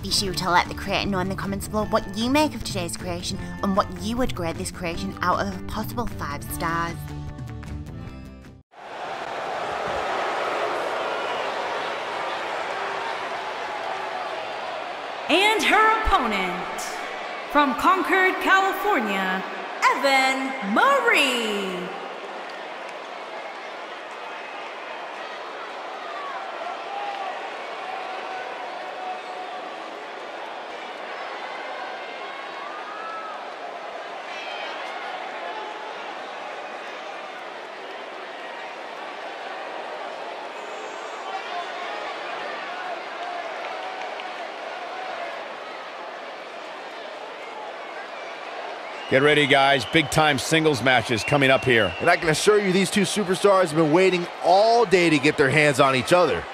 Be sure to let the creator know in the comments below what you make of today's creation and what you would grade this creation out of a possible 5 stars. And her opponent, from Concord, California, Eva Marie. Get ready, guys. Big-time singles matches coming up here. And I can assure you these two superstars have been waiting all day to get their hands on each other.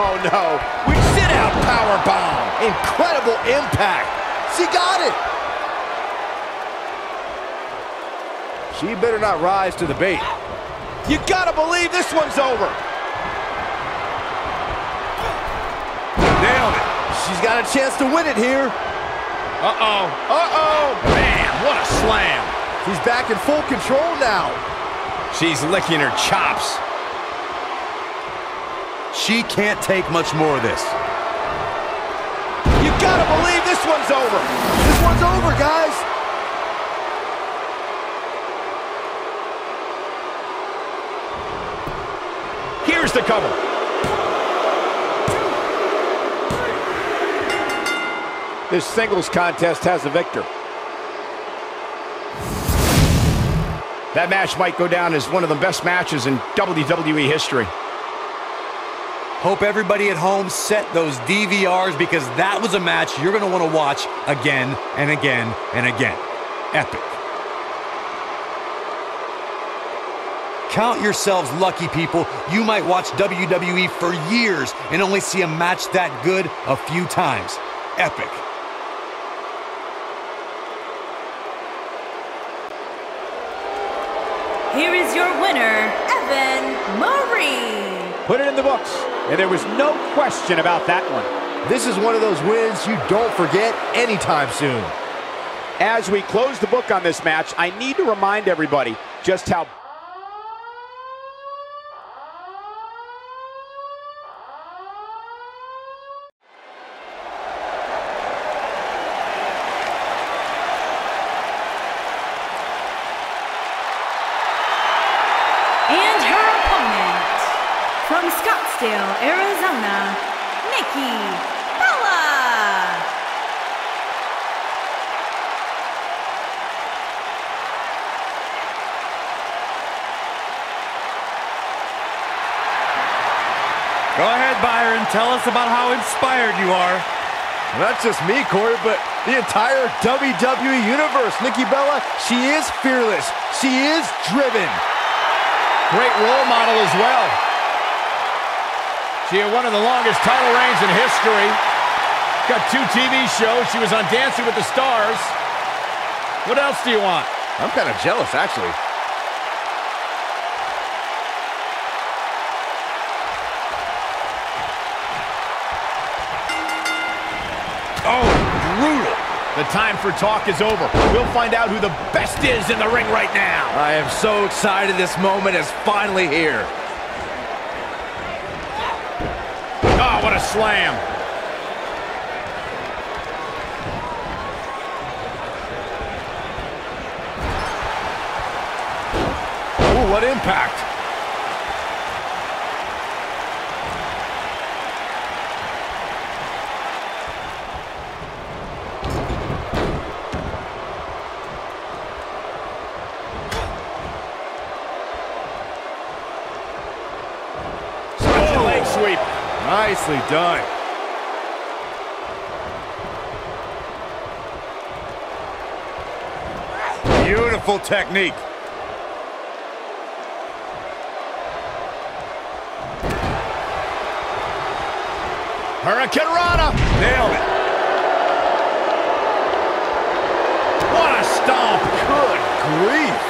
Oh, no. We sit out powerbomb. Incredible impact. She got it. She better not rise to the bait. You gotta believe this one's over. Nailed it. She's got a chance to win it here. Uh-oh. Uh-oh. Man, what a slam. She's back in full control now. She's licking her chops. She can't take much more of this. You gotta believe this one's over. This one's over, guys. Here's the cover. This singles contest has a victor. That match might go down as one of the best matches in WWE history. Hope everybody at home set those DVRs, because that was a match you're going to want to watch again and again and again. Epic. Count yourselves lucky, people. You might watch WWE for years and only see a match that good a few times. Epic. Here is your winner, Eva Marie. Put it in the books. And there was no question about that one. This is one of those wins you don't forget anytime soon. As we close the book on this match, I need to remind everybody just how Arizona, Nikki Bella. Go ahead, Byron. Tell us about how inspired you are. Well, not just me, Corey, but the entire WWE Universe. Nikki Bella, she is fearless. She is driven. Great role model as well. She had one of the longest title reigns in history. Got 2 TV shows. She was on Dancing with the Stars. What else do you want? I'm kind of jealous, actually. Oh, brutal. The time for talk is over. We'll find out who the best is in the ring right now. I am so excited this moment is finally here. Oh, what a slam. What impact. Oh. Leg sweep. Nicely done. Beautiful technique. Hurricane Rana! Nailed it. What a stomp! Good grief!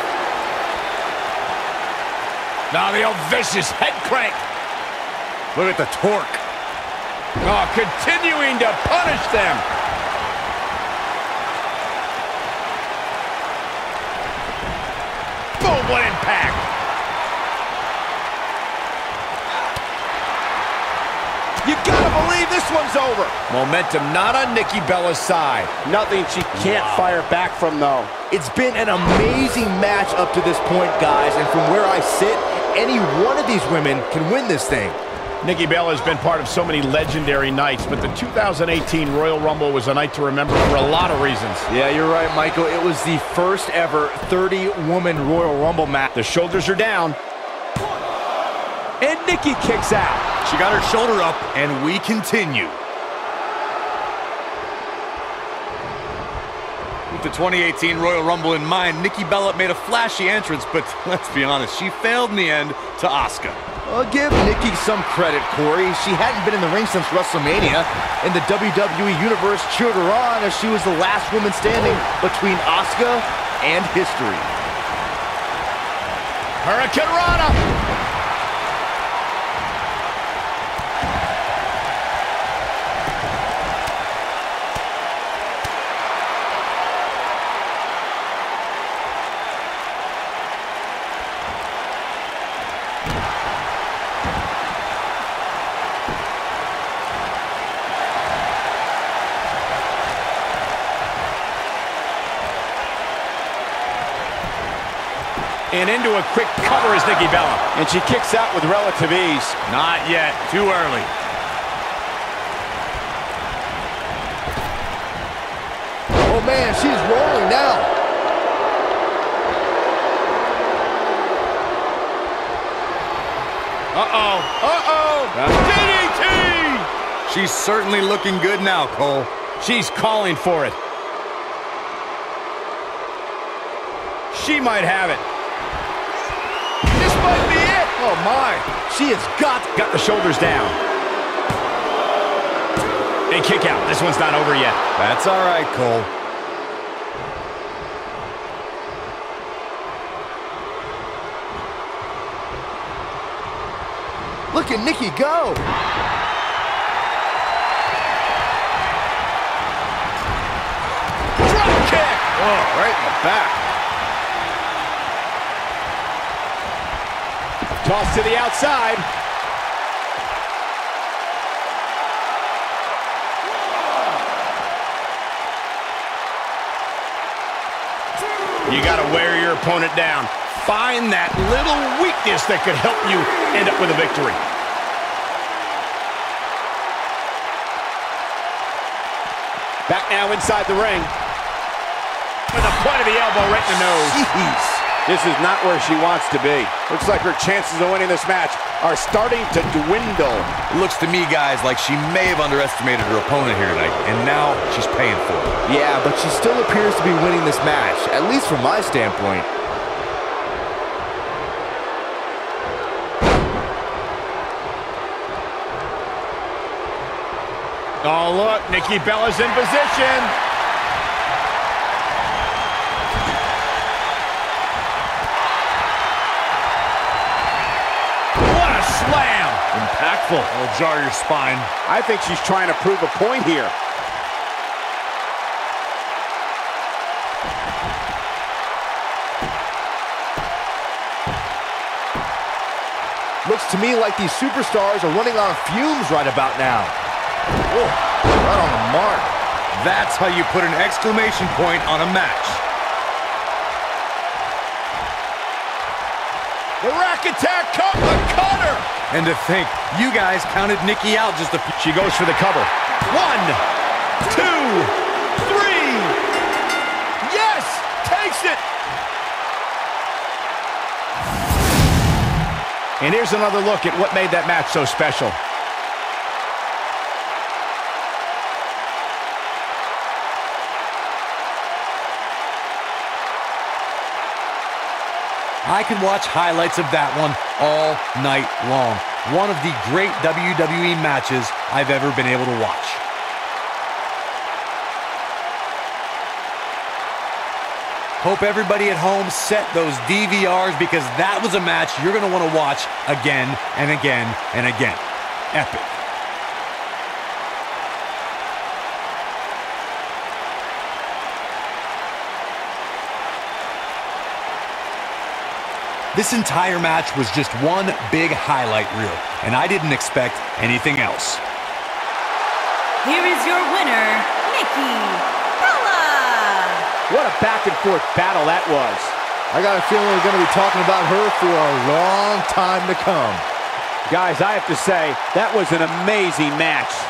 Now the old vicious head crank. Look at the torque. Oh, continuing to punish them. Boom! What impact! You gotta believe this one's over. Momentum not on Nikki Bella's side. Nothing she can't fire back from, though. It's been an amazing match up to this point, guys. And from where I sit, any one of these women can win this thing. Nikki Bella has been part of so many legendary nights, but the 2018 Royal Rumble was a night to remember for a lot of reasons. Yeah, you're right, Michael. It was the first ever 30-woman Royal Rumble match. The shoulders are down. And Nikki kicks out. She got her shoulder up, and we continue. With the 2018 Royal Rumble in mind, Nikki Bella made a flashy entrance, but let's be honest, she failed in the end to Asuka. Well, give Nikki some credit, Corey. She hadn't been in the ring since WrestleMania, and the WWE Universe cheered her on as she was the last woman standing between Asuka and history. Hurricane Rana! And into a quick cover is Nikki Bella. And she kicks out with relative ease. Not yet. Too early. Oh, man, she's rolling now. Uh-oh. Uh-oh. DDT! She's certainly looking good now, Cole. She's calling for it. She might have it. Oh, my. She has got the shoulders down. And kick out. This one's not over yet. That's all right, Cole. Look at Nikki go. Drop kick. Oh, right in the back. Toss to the outside. You got to wear your opponent down. Find that little weakness that could help you end up with a victory. Back now inside the ring. With the point of the elbow right in the nose. Jeez. This is not where she wants to be. Looks like her chances of winning this match are starting to dwindle. It looks to me, guys, like she may have underestimated her opponent here tonight, and now she's paying for it. Yeah, but she still appears to be winning this match, at least from my standpoint. Oh, look, Nikki Bella's in position. impactful. It'll jar your spine. I think she's trying to prove a point here. Looks to me like these superstars are running on fumes right about now. Oh, right on the mark. That's how you put an exclamation point on a match. The rack attack, the cutter! And to think, you guys counted Nikki out just a few. She goes for the cover. 1, 2, 3! Yes! Takes it! And here's another look at what made that match so special. I can watch highlights of that one all night long. One of the great WWE matches I've ever been able to watch. Hope everybody at home set those DVRs, because that was a match you're going to want to watch again and again and again. Epic. This entire match was just one big highlight reel, and I didn't expect anything else. Here is your winner, Nikki Bella. What a back-and-forth battle that was. I got a feeling we're going to be talking about her for a long time to come. Guys, I have to say, that was an amazing match.